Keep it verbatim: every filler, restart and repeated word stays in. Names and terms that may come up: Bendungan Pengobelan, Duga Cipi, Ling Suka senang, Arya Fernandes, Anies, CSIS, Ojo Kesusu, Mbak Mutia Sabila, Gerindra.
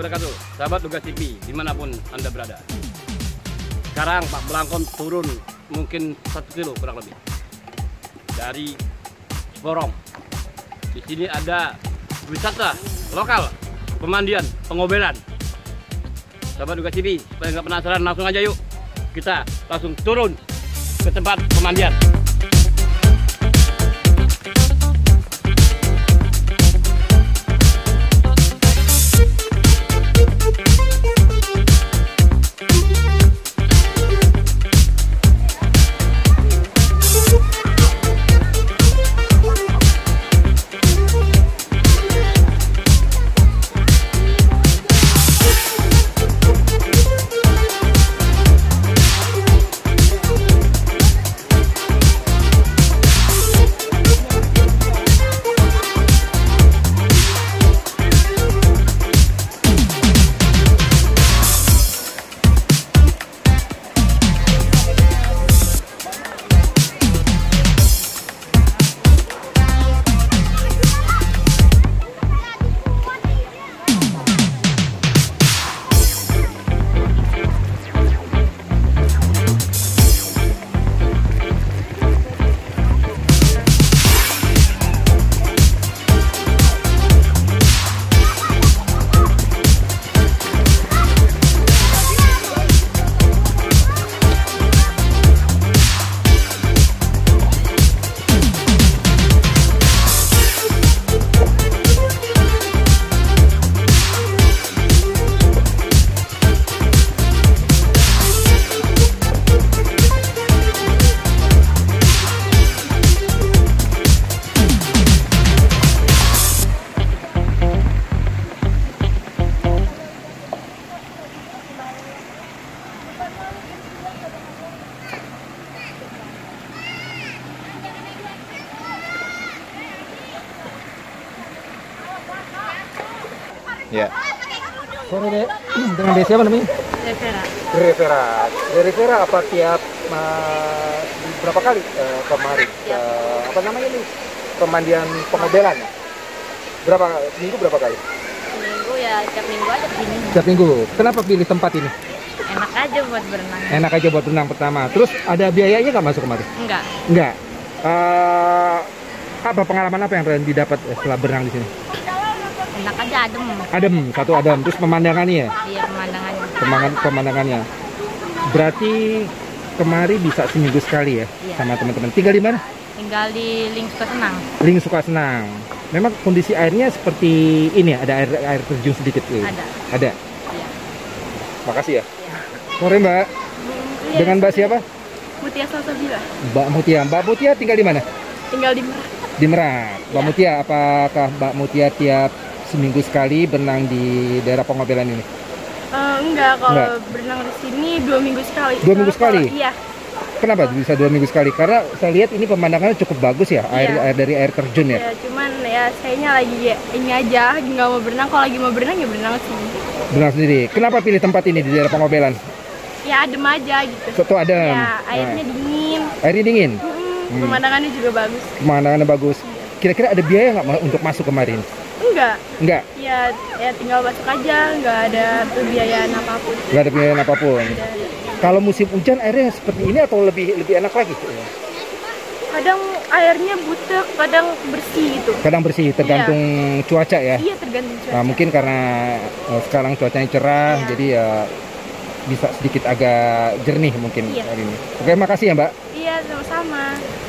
wabarakatuh. Sahabat Duga Cipi, dimanapun Anda berada. Sekarang Pak Belangkon turun mungkin satu kilo kurang lebih dari Borong. Di sini ada wisata lokal, pemandian, pengobelan. Sahabat Duga Cipi, supaya nggak penasaran, langsung aja yuk. Kita langsung turun ke tempat pemandian. Ya. Sorry deh, dengan desi apa namanya? Referat. Referat. Referat apa tiap uh, berapa kali uh, kemarin? Uh, apa namanya ini? Pemandian pengobelan. Berapa minggu berapa kali? Minggu ya, tiap minggu aja begini. Tiap minggu. Kenapa pilih tempat ini? Enak aja buat berenang. Enak aja buat berenang pertama. Terus ada biayanya nggak masuk kemarin? Enggak. Enggak. Uh, apa pengalaman apa yang didapat setelah berenang di sini? Enak aja, adem. Adem, satu adem. Terus pemandangannya ya? Iya, pemandangannya. Pemandangan, pemandangannya. Berarti kemari bisa seminggu sekali ya, iya, sama teman-teman. Tinggal di mana? Tinggal di Ling Suka Senang. Ling Suka Senang. Memang kondisi airnya seperti ini ya? Ada air, air terjun sedikit? Ya? Ada. Ada? Iya. Makasih ya? Iya. Sore Mbak. Iya. Dengan Mbak siapa? Mutia Sabila. Mbak Mutia. Mbak Mutia tinggal di mana? Tinggal di Merak. Di Merak. Mbak ya. Mutia, apakah Mbak Mutia tiap seminggu sekali berenang di daerah pengobelan ini? Uh, enggak, kalau enggak. Berenang di sini dua minggu sekali. Dua minggu sekali? Kalau, iya. Kenapa bisa dua minggu sekali? Karena saya lihat ini pemandangannya cukup bagus ya, air, iya, air dari air terjun ya? Iya, cuman ya sayanya lagi ya, ini aja, nggak mau berenang. Kalau lagi mau berenang ya berenang sendiri. Berenang sendiri. Kenapa pilih tempat ini di daerah pengobelan? Ya adem aja gitu. Satu adem? Ya, airnya nah. dingin. Airnya dingin? Hmm, pemandangannya juga bagus. Pemandangannya bagus. Kira-kira ada biaya nggak untuk masuk kemarin? Enggak. Enggak? Ya, ya tinggal masuk aja, nggak ada pembiayaan apapun. Nggak ada pembiayaan apapun. Ada. Kalau musim hujan airnya seperti ini atau lebih lebih enak lagi? Kadang airnya butek, kadang bersih gitu. Kadang bersih, tergantung ya. cuaca ya? Iya, tergantung cuaca. Nah, mungkin karena eh, sekarang cuacanya cerah, ya. jadi ya bisa sedikit agak jernih mungkin ya. hari ini. Oke, makasih ya Mbak. Iya, sama-sama.